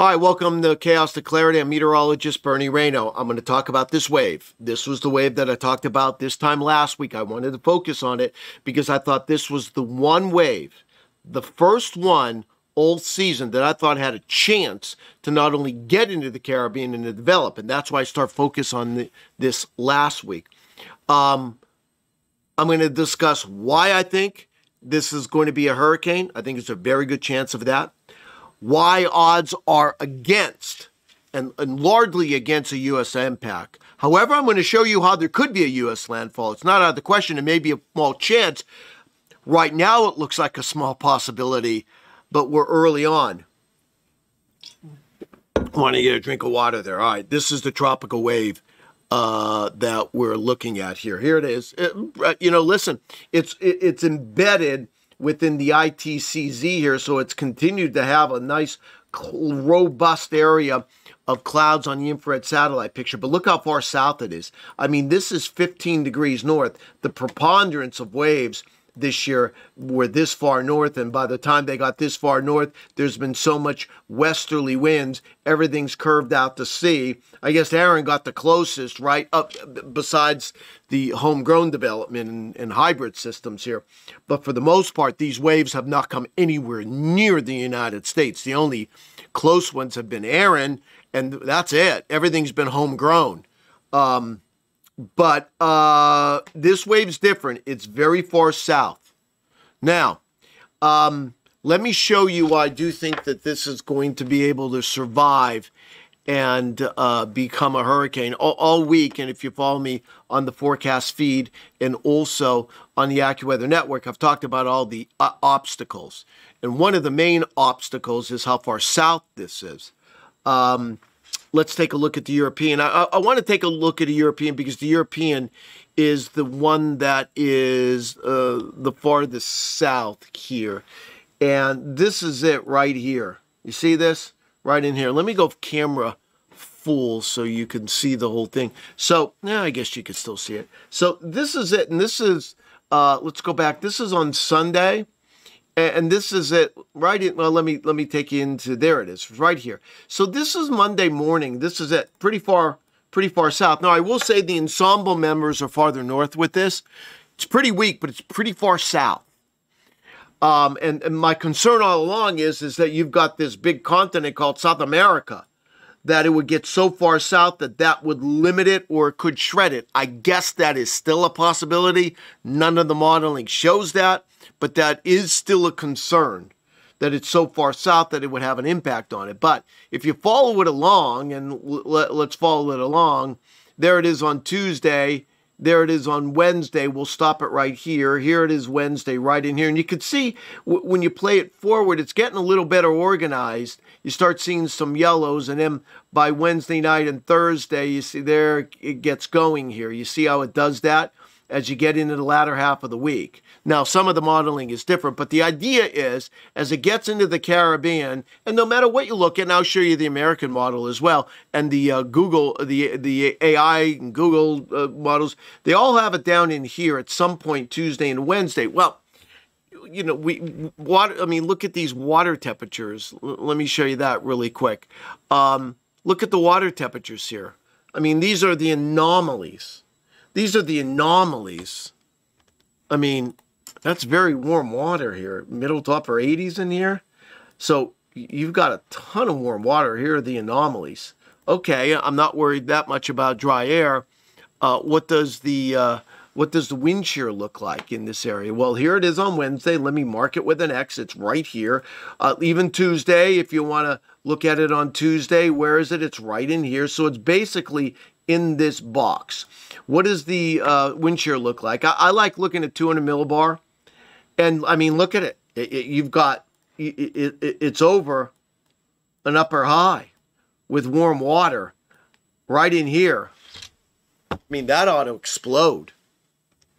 All right, welcome to Chaos to Clarity. I'm meteorologist Bernie Rayno. I'm going to talk about this wave. This was the wave that I talked about this time last week. I wanted to focus on it because I thought this was the one wave, the first one all season that I thought had a chance to not only get into the Caribbean and to develop, and that's why I start focus on this last week. I'm going to discuss why I think this is going to be a hurricane. I think it's a very good chance of that. Why odds are against, and largely against, a U.S. impact. However, I'm going to show you how there could be a U.S. landfall. It's not out of the question. It may be a small chance. Right now, it looks like a small possibility, but we're early on. I want to get a drink of water there. All right, this is the tropical wave that we're looking at here. Here it is. Listen, it's embedded within the ITCZ here, so it's continued to have a nice, robust area of clouds on the infrared satellite picture. But look how far south it is. I mean, this is 15 degrees north. The preponderance of waves this year were this far north, and by the time they got this far north, there's been so much westerly winds, everything's curved out to sea. I guess Aaron got the closest, right, up besides the homegrown development and hybrid systems here. But for the most part, these waves have not come anywhere near the United States. The only close ones have been Aaron, and that's it. Everything's been homegrown. But this wave's different. It's very far south. Now, let me show you why I do think that this is going to be able to survive and become a hurricane all week. And if you follow me on the forecast feed and also on the AccuWeather Network, I've talked about all the obstacles. And one of the main obstacles is how far south this is. Let's take a look at the European. I want to take a look at the European because the European is the one that is the farthest south here. And this is it right here. You see this? Right in here. Let me go camera full so you can see the whole thing. So, yeah, I guess you can still see it. So this is it. And this is, let's go back. This is on Sunday. And this is it, right? Well, let me take you into, there it is, right here. So this is Monday morning. This is it, pretty far south. Now, I will say the ensemble members are farther north with this. It's pretty weak, but it's pretty far south. And my concern all along is that you've got this big continent called South America, that it would get so far south that that would limit it or could shred it. I guess that is still a possibility. None of the modeling shows that, but that is still a concern, that it's so far south that it would have an impact on it. But if you follow it along, and let's follow it along, there it is on Tuesday, there it is on Wednesday. We'll stop it right here. Here it is Wednesday, right in here. And you can see when you play it forward, it's getting a little better organized. You start seeing some yellows, and then by Wednesday night and Thursday, you see there it gets going here. You see how it does that as you get into the latter half of the week. Now, some of the modeling is different, but the idea is, as it gets into the Caribbean, and no matter what you look at, and I'll show you the American model as well, and the Google, the AI and Google models, they all have it down in here at some point Tuesday and Wednesday. Well, you know, look at these water temperatures. Let me show you that really quick. Look at the water temperatures here. I mean, these are the anomalies. These are the anomalies. I mean, that's very warm water here. Middle to upper 80s in here. So you've got a ton of warm water. Here are the anomalies. Okay, I'm not worried that much about dry air. What does the wind shear look like in this area? Well, here it is on Wednesday. Let me mark it with an X. It's right here. Even Tuesday, if you want to look at it on Tuesday, where is it? It's right in here. So it's basically in this box. What does the wind shear look like? I like looking at 200 millibar, and I mean, look at it. It's over an upper high with warm water right in here. I mean, that ought to explode.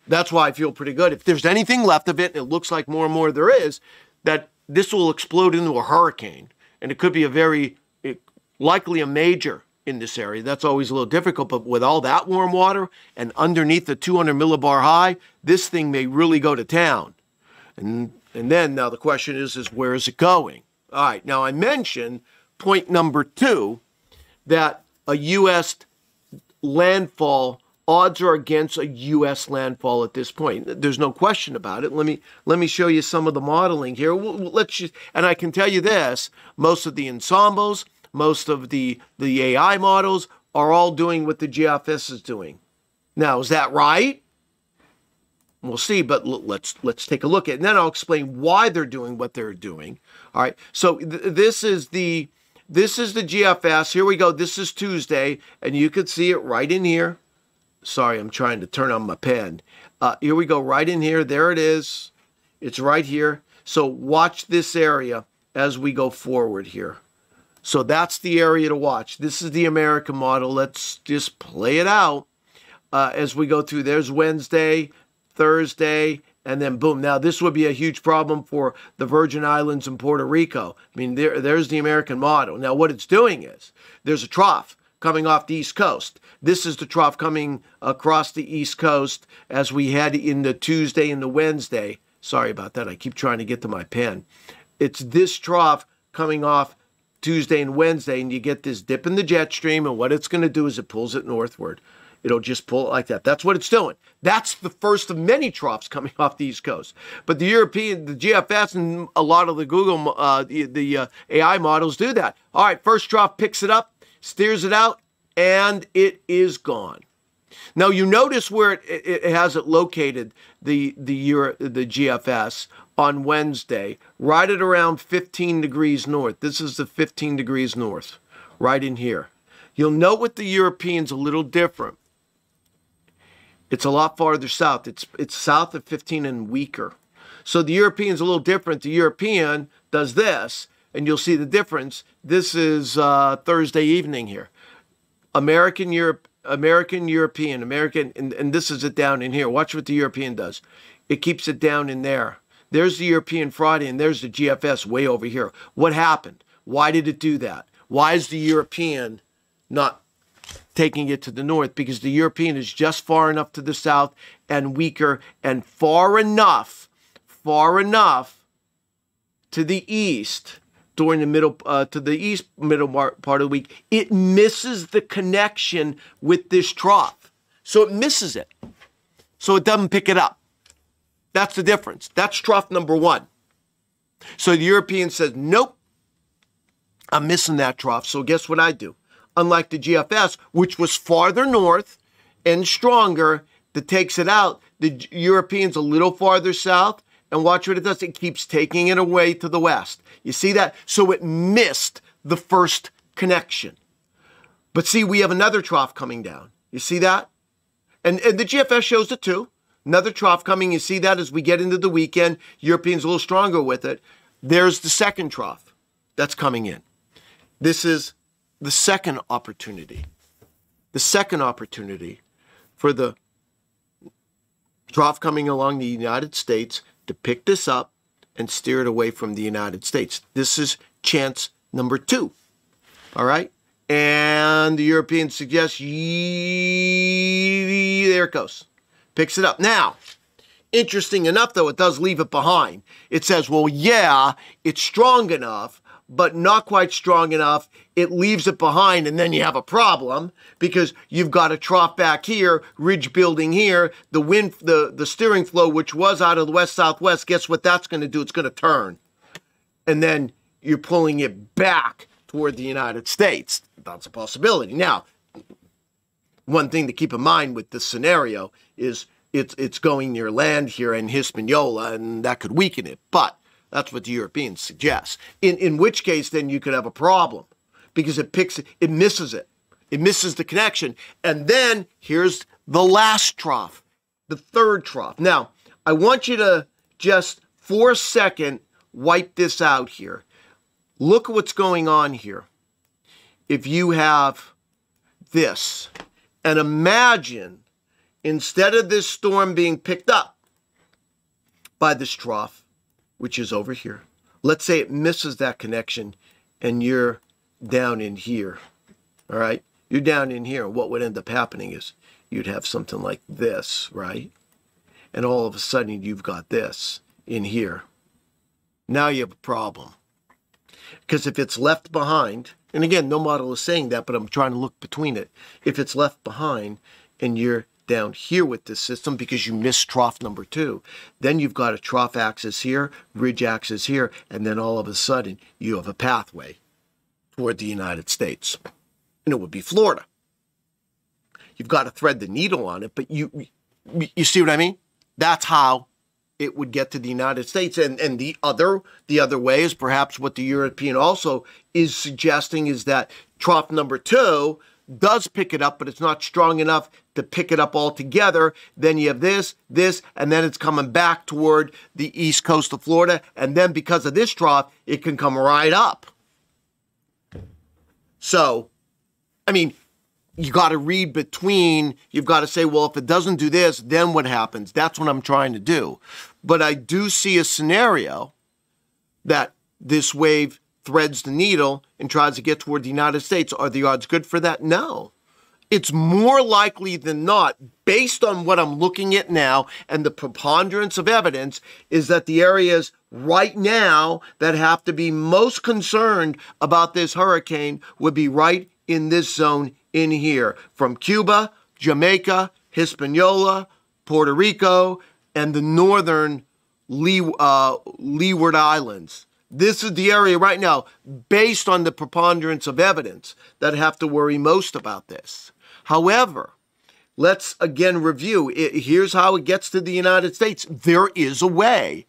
That's why I feel pretty good. If there's anything left of it, and it looks like more and more there is, that this will explode into a hurricane, and it could be likely a major in this area. That's always a little difficult, but with all that warm water and underneath the 200 millibar high, this thing may really go to town. And then now the question is where is it going? All right, now I mentioned point number two, that a U.S. landfall, odds are against a U.S. landfall at this point. There's no question about it. Let me show you some of the modeling here. Let's just, and I can tell you this, most of the ensembles, most of the AI models are all doing what the GFS is doing. Now, is that right? We'll see, but let's take a look at it. And then I'll explain why they're doing what they're doing. All right, so this is the GFS. Here we go. This is Tuesday, and you can see it right in here. Sorry, I'm trying to turn on my pen. Here we go, right in here. There it is. It's right here. So watch this area as we go forward here. So that's the area to watch. This is the American model. Let's just play it out as we go through. There's Wednesday, Thursday, and then boom. Now, this would be a huge problem for the Virgin Islands and Puerto Rico. I mean, there's the American model. Now, what it's doing is there's a trough coming off the East Coast. This is the trough coming across the East Coast as we head into Tuesday and the Wednesday. Sorry about that. I keep trying to get to my pen. It's this trough coming off Tuesday and Wednesday, and you get this dip in the jet stream, and what it's going to do is it pulls it northward. It'll just pull it like that. That's what it's doing. That's the first of many troughs coming off the East Coast. But the European, the GFS, and a lot of the Google, AI models do that. All right, first trough picks it up, steers it out, and it is gone. Now, you notice where it has it located, the GFS, on Wednesday, right at around 15 degrees north. This is the 15 degrees north, right in here. You'll note with the Europeans a little different. It's a lot farther south. It's south of 15 and weaker. So the European's a little different. The European does this, and you'll see the difference. This is Thursday evening here. American, Europe, American, European, American, and this is it down in here. Watch what the European does. It keeps it down in there. There's the European Friday, and there's the GFS way over here. What happened? Why did it do that? Why is the European not taking it to the north? Because the European is just far enough to the south and weaker and far enough to the east during the middle, to the east middle part of the week. It misses the connection with this trough. So it misses it. So it doesn't pick it up. That's the difference. That's trough number one. So the European says, nope, I'm missing that trough. So guess what I do? Unlike the GFS, which was farther north and stronger, that takes it out, the European's a little farther south, and watch what it does. It keeps taking it away to the west. You see that? So it missed the first connection. But see, we have another trough coming down. You see that? And the GFS shows it too. Another trough coming. You see that as we get into the weekend. Europeans a little stronger with it. There's the second trough that's coming in. This is the second opportunity. The second opportunity for the trough coming along the United States to pick this up and steer it away from the United States. This is chance number two. All right? And the Europeans suggest, there it goes. Picks it up. Now, interesting enough, though, it does leave it behind. It says, well, yeah, it's strong enough, but not quite strong enough. It leaves it behind, and then you have a problem because you've got a trough back here, ridge building here, the wind, the steering flow, which was out of the west-southwest, guess what that's going to do? It's going to turn. And then you're pulling it back toward the United States. That's a possibility. Now, one thing to keep in mind with this scenario is it's going near land here in Hispaniola, and that could weaken it. But that's what the Europeans suggest. In which case, then you could have a problem because it misses it. It misses the connection. And then here's the last trough, the third trough. Now, I want you to just for a second wipe this out here. Look at what's going on here. If you have this. And imagine, instead of this storm being picked up by this trough, which is over here, let's say it misses that connection and you're down in here, all right? You're down in here. What would end up happening is you'd have something like this, right? And all of a sudden, you've got this in here. Now you have a problem. Because if it's left behind, and again, no model is saying that, but I'm trying to look between it. If it's left behind and you're down here with this system because you missed trough number 2, then you've got a trough axis here, ridge axis here, and then all of a sudden you have a pathway toward the United States. And it would be Florida. You've got to thread the needle on it, but you see what I mean? That's how it would get to the United States. And the other way is perhaps what the European also is suggesting, is that trough number 2 does pick it up, but it's not strong enough to pick it up altogether. Then you have this, and then it's coming back toward the east coast of Florida. And then because of this trough, it can come right up. So, I mean, you got to read between, you've got to say, well, if it doesn't do this, then what happens? That's what I'm trying to do. But I do see a scenario that this wave threads the needle and tries to get toward the United States. Are the odds good for that? No. It's more likely than not, based on what I'm looking at now, and the preponderance of evidence is that the areas right now that have to be most concerned about this hurricane would be right in this zone in here, from Cuba, Jamaica, Hispaniola, Puerto Rico, and the northern Leeward Islands. This is the area right now, based on the preponderance of evidence, that have to worry most about this. However, let's again review. Here's how it gets to the United States. There is a way,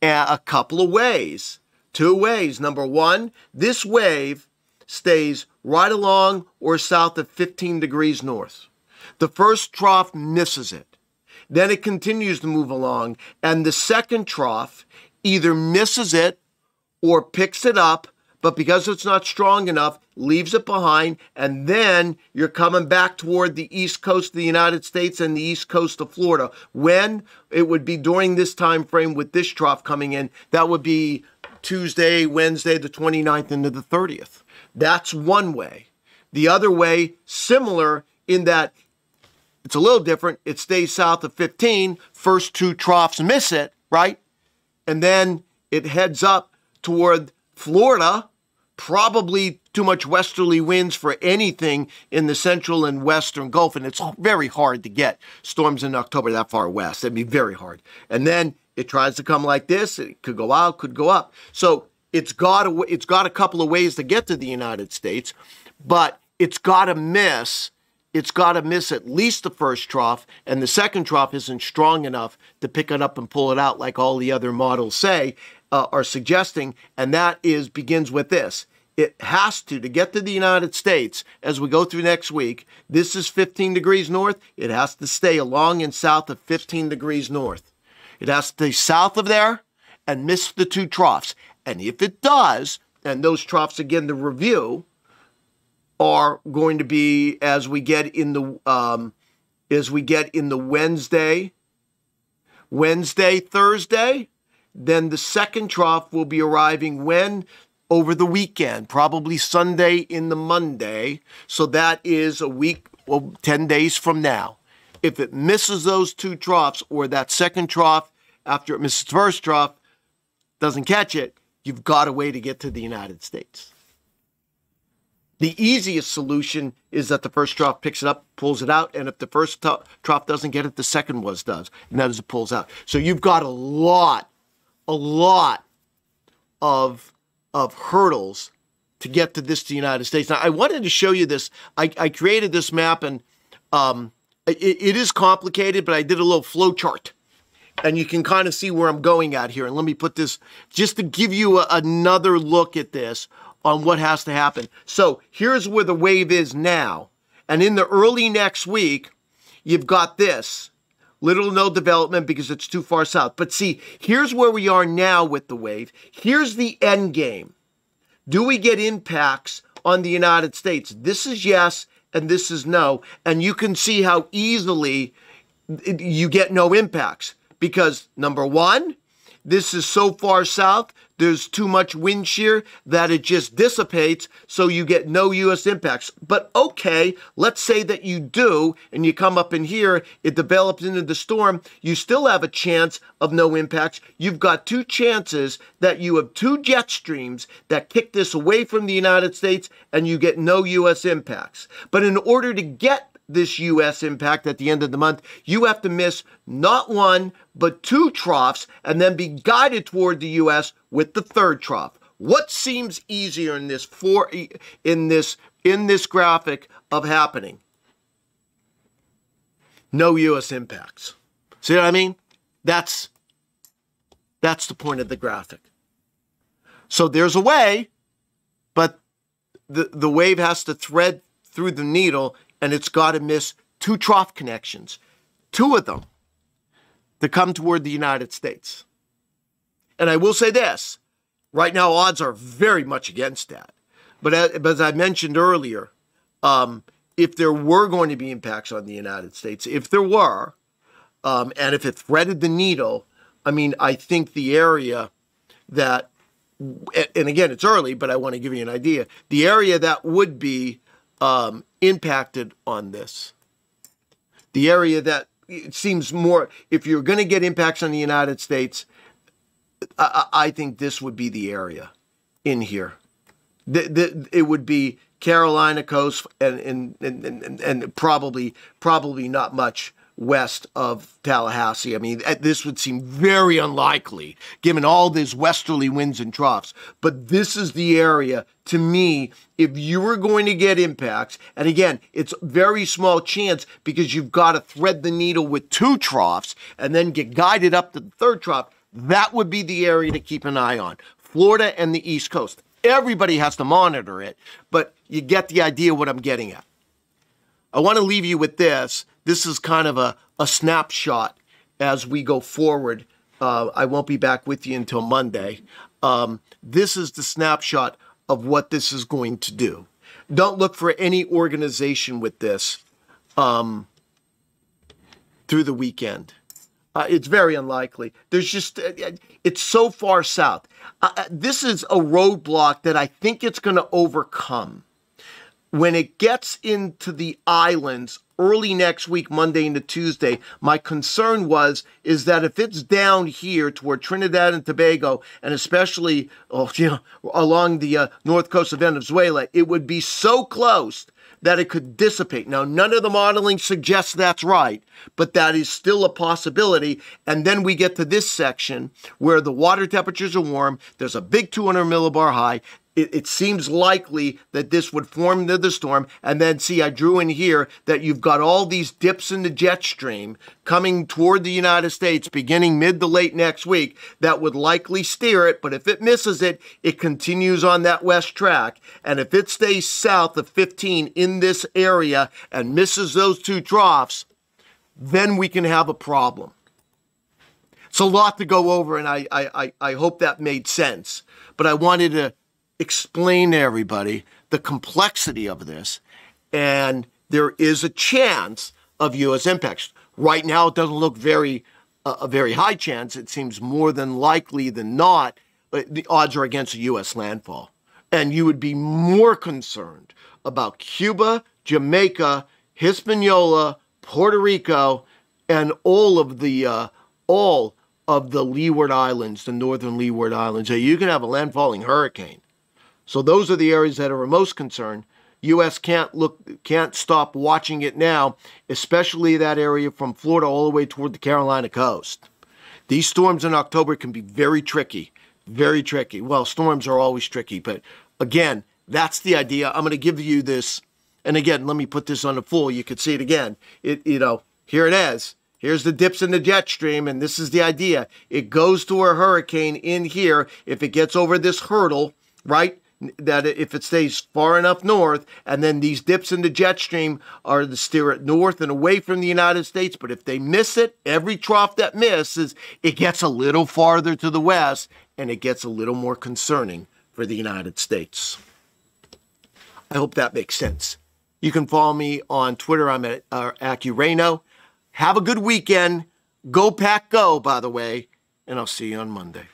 a couple of ways, 2 ways. Number 1, this wave stays right along or south of 15 degrees north. The first trough misses it. Then it continues to move along, and the second trough either misses it or picks it up, but because it's not strong enough, leaves it behind, and then you're coming back toward the east coast of the United States and the east coast of Florida. When? It would be during this time frame with this trough coming in. That would be Tuesday, Wednesday, the 29th into the 30th. That's one way. The other way, similar in that it's a little different. It stays south of 15. First 2 troughs miss it, right? And then it heads up toward Florida, probably too much westerly winds for anything in the central and western Gulf, and it's very hard to get storms in October that far west. That'd be very hard. And then it tries to come like this. It could go out, could go up. So it's got a couple of ways to get to the United States, but it's got to miss at least the first trough, and the second trough isn't strong enough to pick it up and pull it out like all the other models say, are suggesting, and that begins with this. It has to get to the United States as we go through next week. This is 15 degrees north. It has to stay along and south of 15 degrees north. It has to stay south of there and miss the 2 troughs. And if it does, and those troughs, again, the review, are going to be as we get in the Wednesday, Thursday, then the second trough will be arriving when? Over the weekend, probably Sunday into Monday. So that is a week, well, 10 days from now. If it misses those 2 troughs, or that second trough after it misses the first trough, doesn't catch it, you've got a way to get to the United States. The easiest solution is that the first trough picks it up, pulls it out, and if the first trough doesn't get it, the second one does, and that is it pulls out. So you've got a lot of hurdles to get to this, to the United States. Now, I wanted to show you this. I created this map, and it is complicated, but I did a little flow chart, and you can kind of see where I'm going at here. And let me put this, just to give you another look at this, on what has to happen. So here's where the wave is now. And in the early next week, you've got this. Little no development because it's too far south. But see, here's where we are now with the wave. Here's the end game. Do we get impacts on the United States? This is yes, and this is no. And you can see how easily you get no impacts. Because number 1, This is so far south, there's too much wind shear that it just dissipates, so you get no U.S. impacts. But okay, let's say that you do, and you come up in here, it develops into the storm, you still have a chance of no impacts. You've got two chances that you have two jet streams that kick this away from the United States, and you get no U.S. impacts. But in order to get this U.S. impact at the end of the month, you have to miss not one, but two troughs and then be guided toward the U.S. with the third trough. What seems easier in this graphic of happening? No U.S. impacts. See what I mean? That's the point of the graphic. So there's a way, but the wave has to thread through the needle, and it's got to miss two trough connections, two of them, to come toward the United States. And I will say this, right now odds are very much against that. But as I mentioned earlier, if there were going to be impacts on the United States, if there were, and if it threaded the needle, I mean, I think the area that, and again, it's early, but I want to give you an idea, the area that would be impacted on this, the area that it seems more, if you're going to get impacts on the United States, I think this would be the area in here. It would be Carolina coast and probably not much west of Tallahassee. I mean, this would seem very unlikely given all these westerly winds and troughs. But this is the area, to me, if you were going to get impacts, and again, it's very small chance because you've got to thread the needle with two troughs and then get guided up to the third trough, that would be the area to keep an eye on. Florida and the East Coast. Everybody has to monitor it, but you get the idea what I'm getting at. I want to leave you with this. This is kind of a snapshot as we go forward. I won't be back with you until Monday. This is the snapshot of what this is going to do. Don't look for any organization with this through the weekend. It's very unlikely. There's just, it's so far south. This is a roadblock that I think it's going to overcome. When it gets into the islands early next week, Monday into Tuesday, my concern is that if it's down here toward Trinidad and Tobago, and especially along the north coast of Venezuela, it would be so close that it could dissipate. Now, none of the modeling suggests that's right, but that is still a possibility. And then we get to this section where the water temperatures are warm. There's a big 200 millibar high. It seems likely that this would form into the storm. And then, see, I drew in here that you've got all these dips in the jet stream coming toward the United States beginning mid to late next week that would likely steer it. But if it misses it, it continues on that west track. And if it stays south of 15 in this area and misses those two troughs, then we can have a problem. It's a lot to go over, and I hope that made sense. But I wanted to explain to everybody the complexity of this, and there is a chance of U.S. impacts. Right now, it doesn't look a very high chance. It seems more than likely than not, the odds are against a U.S. landfall. And you would be more concerned about Cuba, Jamaica, Hispaniola, Puerto Rico, and all of the Leeward Islands, the northern Leeward Islands. So you can have a landfalling hurricane. So those are the areas that are most concerned. U.S. can't stop watching it now, especially that area from Florida all the way toward the Carolina coast. These storms in October can be very tricky, very tricky. Well, storms are always tricky, but again, that's the idea. I'm going to give you this, and again, let me put this on the full. You can see it again. Here it is. Here's the dips in the jet stream, and this is the idea. It goes to a hurricane in here. If it gets over this hurdle, right? That if it stays far enough north, and then these dips in the jet stream are to steer it north and away from the United States. But if they miss it, every trough that misses, it gets a little farther to the west, and it gets a little more concerning for the United States. I hope that makes sense. You can follow me on Twitter. I'm at AccuRayno. Have a good weekend. Go Pack Go, by the way. and I'll see you on Monday.